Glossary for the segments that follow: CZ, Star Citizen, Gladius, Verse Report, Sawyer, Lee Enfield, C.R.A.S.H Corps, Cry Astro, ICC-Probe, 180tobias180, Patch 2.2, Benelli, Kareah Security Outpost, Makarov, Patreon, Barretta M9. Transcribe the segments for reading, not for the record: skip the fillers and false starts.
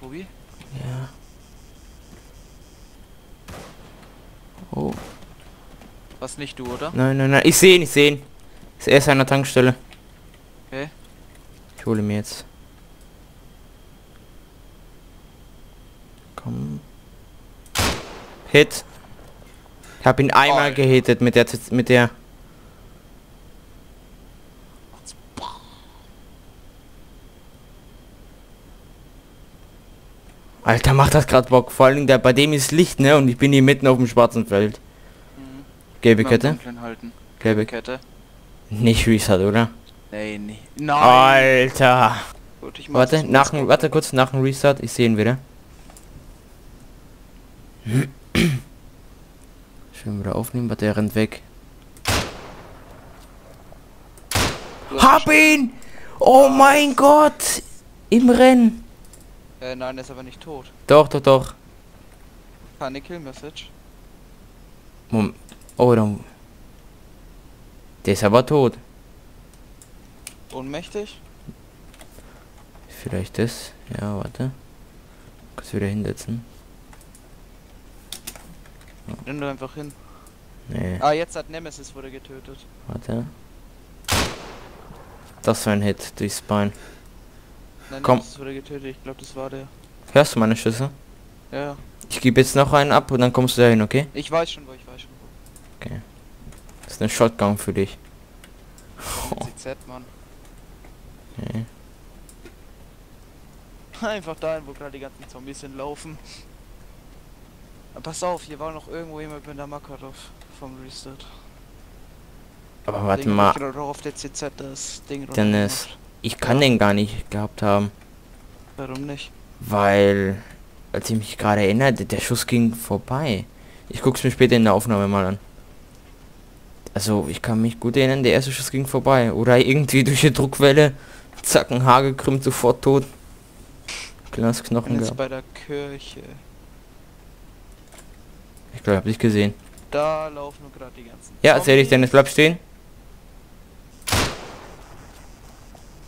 Tobi? Ja. Oh. Was nicht du, oder? Nein, nein, nein. Ich sehe ihn, ich sehe ihn. Ist erst an der Tankstelle. Okay. Ich hole mir jetzt. Komm. Hit. Ich hab ihn einmal gehittet mit der... Alter, macht das gerade Bock. Vor allen Dingen, bei dem ist Licht, ne? Und ich bin hier mitten auf dem schwarzen Feld. Mhm. Gelbe Kette? Gelbe Kette. Nicht Reset, oder? Nein, nee. Nein. Alter. Gut, ich warte, warte kurz nach dem Restart. Ich sehe ihn wieder. Schön wieder aufnehmen, warte, er rennt weg. Hab ihn! Oh mein Gott! Im Rennen. Nein, er ist aber nicht tot. Doch, doch, doch. Keine Kill-Message. Moment. Oh, dann... Der ist aber tot. Ohnmächtig? Vielleicht das. Ja, warte. Kannst du wieder hinsetzen. Oh. Nimm doch einfach hin. Nee. Ah, jetzt hat Nemesis wurde getötet. Warte. Das war ein Hit durchs Bein. Nein, komm. Das wurde getötet, ich glaube das war der. Hörst du meine Schüsse? Ja. Ich gebe jetzt noch einen ab und dann kommst du dahin, okay? Ich weiß schon wo, ich weiß schon wo. Okay. Das ist eine Shotgun für dich. Oh. CZ, Mann. Okay. Einfach dahin, wo gerade die ganzen Zombies hinlaufen. Aber pass auf, hier war noch irgendwo jemand mit der Makarov vom Reset. Aber warte mal. Auf der CZ das Ding Dennis. Ich kann den gar nicht gehabt haben. Warum nicht? Weil, als ich mich gerade erinnerte, der Schuss ging vorbei. Ich guck's mir später in der Aufnahme mal an. Also, ich kann mich gut erinnern, der erste Schuss ging vorbei. Oder irgendwie durch die Druckwelle. Zack, ein Haar gekrümmt, sofort tot. Kleines Knochen gehabt. Bei der Kirche. Ich glaube, ich hab dich gesehen. Da laufen nur gerade die ganzen... Ja, erzähl dich, Dennis, bleib stehen.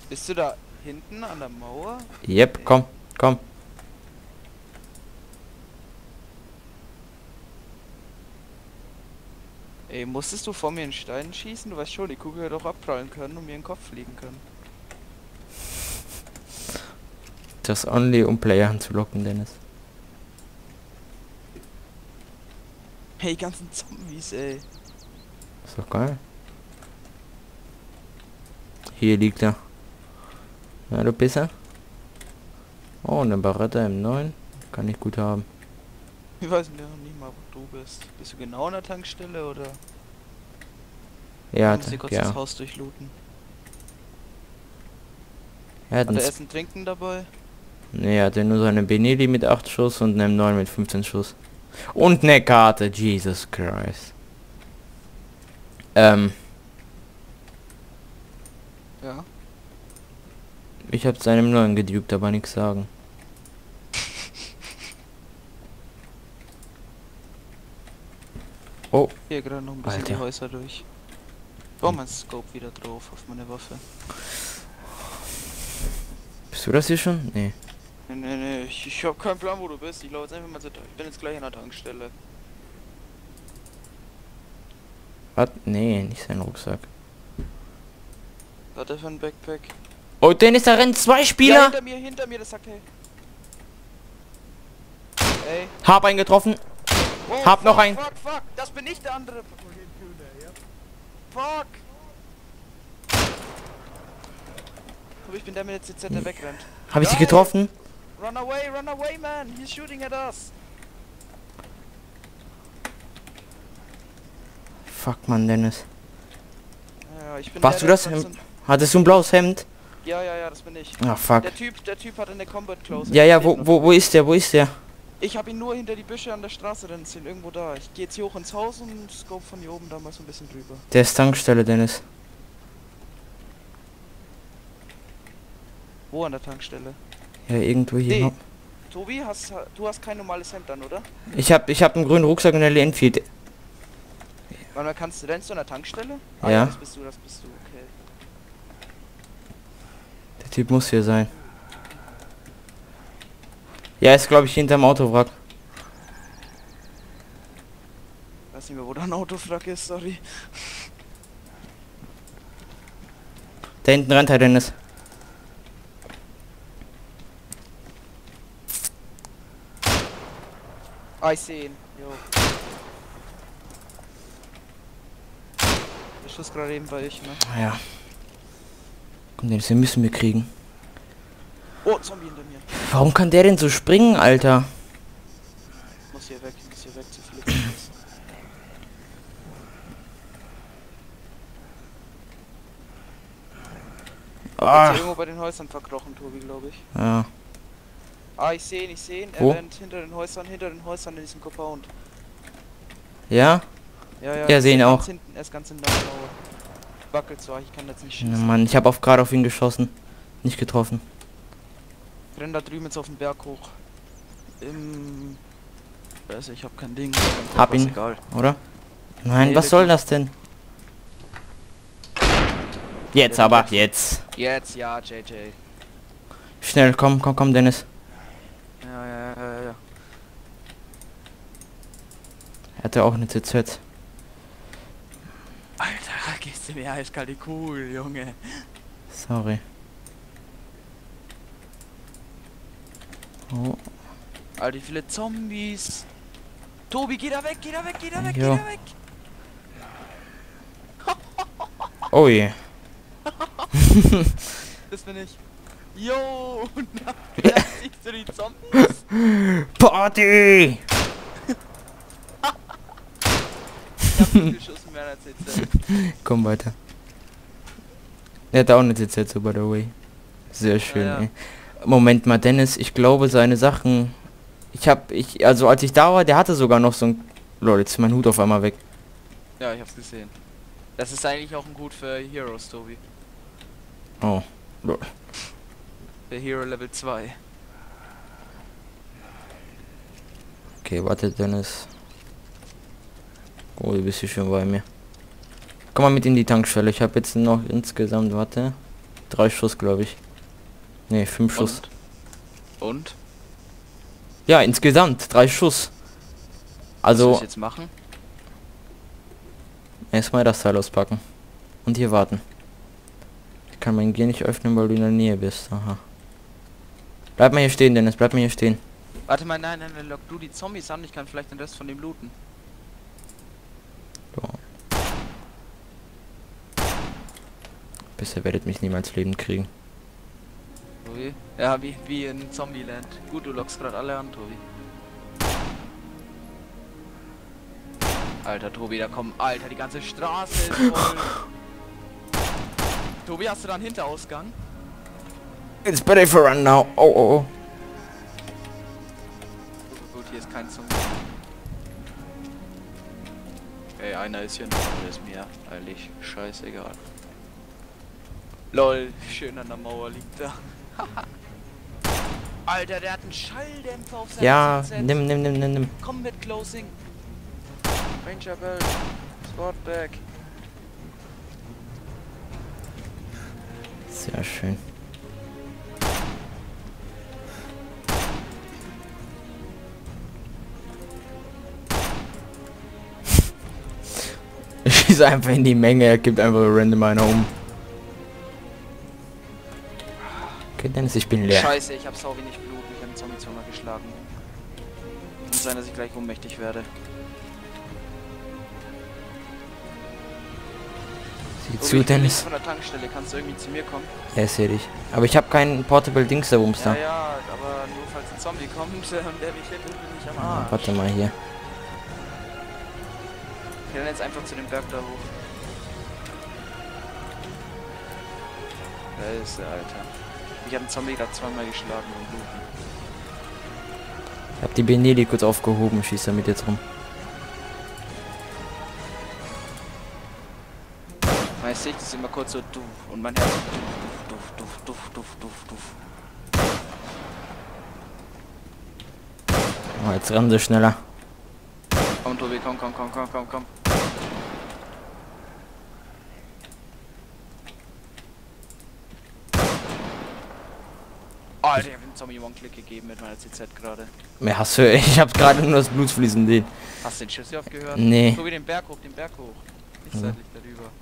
Bist du da hinten an der Mauer? Yep, okay. Komm, komm. Ey, musstest du vor mir einen Stein schießen? Du weißt schon, die Kugel hätte doch abprallen können und mir in den Kopf fliegen können. Das only um Player anzulocken, Dennis. Hey, ganzen Zombies, ey. Ist doch geil. Hier liegt er. Na, du Pisser. Oh, eine Barretta M9. Kann ich gut haben. Ich weiß nicht mal, wo du bist. Bist du genau an der Tankstelle, oder? Ja, ich muss hier kurz das Haus durchlooten. Hat er Essen, Trinken dabei? Ne, er hatte nur seine Benelli mit 8 Schuss und eine M9 mit 15 Schuss. Und eine Karte, Jesus Christ. Ja. Ich hab's einem neuen gedupt, aber nichts sagen. Oh. Hier gerade noch ein bisschen die Häuser durch. Oh, mein Scope wieder drauf auf meine Waffe. Bist du das hier schon? Nee. Nee, nee, nee. Ich hab keinen Plan, wo du bist. Ich laufe jetzt einfach mal zur Tür. Ich bin jetzt gleich an der Tankstelle. Was? Nee, nicht sein Rucksack. Was hat er für ein Backpack? Oh, Dennis, da rennen zwei Spieler! Ja, hinter mir, das sagt hey. Ey. Hab einen getroffen. Oh, hab noch einen. Fuck, fuck, das bin ich, der andere. Fuck! Guck, ich bin der mit der CZ, der wegrennt. Hab ich sie getroffen? Run away, man! He's shooting at us! Fuck, man, Dennis. Ja, ich bin warst du das? Hattest du ein blaues Hemd? Ja, ja, ja, das bin ich. Ah, fuck. Der Typ hat eine Combat Close. Ja, ja, wo ist der? Wo ist der? Ich habe ihn nur hinter die Büsche an der Straße rennen sehen, irgendwo da. Ich gehe jetzt hier hoch ins Haus und scope von hier oben da mal so ein bisschen drüber. Der ist Tankstelle, Dennis. Wo an der Tankstelle? Ja, irgendwo hier. Nee. Tobi, du hast kein normales Hemd an, oder? Ich hab einen grünen Rucksack und eine Lee Enfield. Wann rennst du an der Tankstelle? Ah, ja. Das bist du, okay. Der Typ muss hier sein. Ja, ist glaube ich hinterm Autowrack. Ich weiß nicht mehr, wo da ein Autowrack ist, sorry. Da hinten rennt er, Dennis. Ah, ich sehe ihn. Jo. Der Schuss gerade eben bei ich, ne? Ah, ja. Komm, Dennis, den müssen wir kriegen. Oh, Zombie hinter mir. Warum kann der denn so springen, Alter? Ich muss hier weg, zu viel. Ah. Ist irgendwo bei den Häusern verkrochen, Tobi, glaube ich. Ja. Ah, ich sehe ihn, Er rennt hinter den Häusern, in diesem Compound. Ja? Ja. Ja, sehen auch. Hinten, er ist ganz hinter der Mauer. Wackelt so, ich kann jetzt nicht schießen. Ja, Mann, ich habe gerade auf ihn geschossen. Nicht getroffen. Ich renn da drüben jetzt auf den Berg hoch. Im... Also ich hab kein Ding. Hab ihn, egal. Oder? Nein, nee, was soll das denn? Jetzt aber, jetzt, ja, JJ. Schnell, komm, Dennis. Ja. Er hat ja auch eine TZ. Alter, gehst du mir eiskalt die Kuh, Junge. Sorry. Oh. Alter, wie viele Zombies. Tobi, geh da weg, jo. Oh je. Das bin ich. Jo, na, siehst du die Zombies? Party! Ich hab viel geschossen mehr als TZ. Komm weiter. Er hat auch eine TZ, so by the way. Sehr schön, ja. Ey. Moment mal, Dennis, ich glaube seine Sachen... Also als ich da war, der hatte sogar noch so ein... Lol, jetzt ist mein Hut auf einmal weg. Ja, ich hab's gesehen. Das ist eigentlich auch ein Hut für Heroes, Tobi. Oh, lol. Für Hero Level 2. Okay, warte, Dennis. Oh, du bist hier schon bei mir. Komm mal mit in die Tankstelle. Ich habe jetzt noch insgesamt, warte, 3 Schuss, glaube ich. Ne, 5 Schuss. Und? Ja, insgesamt 3 Schuss. Also... Was soll ich jetzt machen? Erstmal das Teil auspacken. Und hier warten. Ich kann mein Gear nicht öffnen, weil du in der Nähe bist. Aha. Bleib mal hier stehen, Dennis. Warte mal, nein, lock du die Zombies an. Ich kann vielleicht den Rest von dem looten. So. Bisher werdet mich niemals lebend kriegen. Tobi? Ja, wie in Zombieland. Gut, du lockst gerade alle an, Tobi. Alter, Tobi, da kommen... Alter, die ganze Straße ist voll. Tobi, hast du da einen Hinterausgang? It's better for run now. Oh. Gut, hier ist kein Zombie. Ey, einer ist hier noch, der ist mir eigentlich scheißegal. LOL, schön an der Mauer liegt er. Alter, der hat einen Schalldämpfer auf seinem... Ja, nimm. Komm mit Closing. Ranger Belt. Swordback. Sehr schön. Ich schieße einfach in die Menge, er gibt einfach random einer um. Okay, Dennis, ich bin leer. Scheiße, ich hab sau wenig Blut, ich hab einen Zombie-Zunge geschlagen. Kann sein, dass ich gleich ohnmächtig werde. Sieh zu, Dennis. Von der Tankstelle, kannst du irgendwie zu mir kommen? Ja, ich seh dich. Aber ich hab keinen Portable-Dings da oben. Ja, aber nur falls ein Zombie kommt und der mich hätte, bin ich am Arsch. Warte mal hier. Ich renne jetzt einfach zu dem Berg da hoch. Da ist der, Alter. Ich habe einen Zombie gerade 2-mal geschlagen und bluten. Ich habe die Benelli kurz aufgehoben, schießt damit jetzt rum. Mein Sicht ist immer kurz so duff und mein Herz duff. Oh, jetzt rennen sie schneller. Komm, Tobi, komm. Alter, ich hab dem Zombie One-Click gegeben mit meiner CZ gerade. Mehr hast du, ich hab gerade nur das Blut fließen sehen. Hast du den Schiss hier aufgehört? Nee. So wie den Berg hoch, nicht seitlich darüber.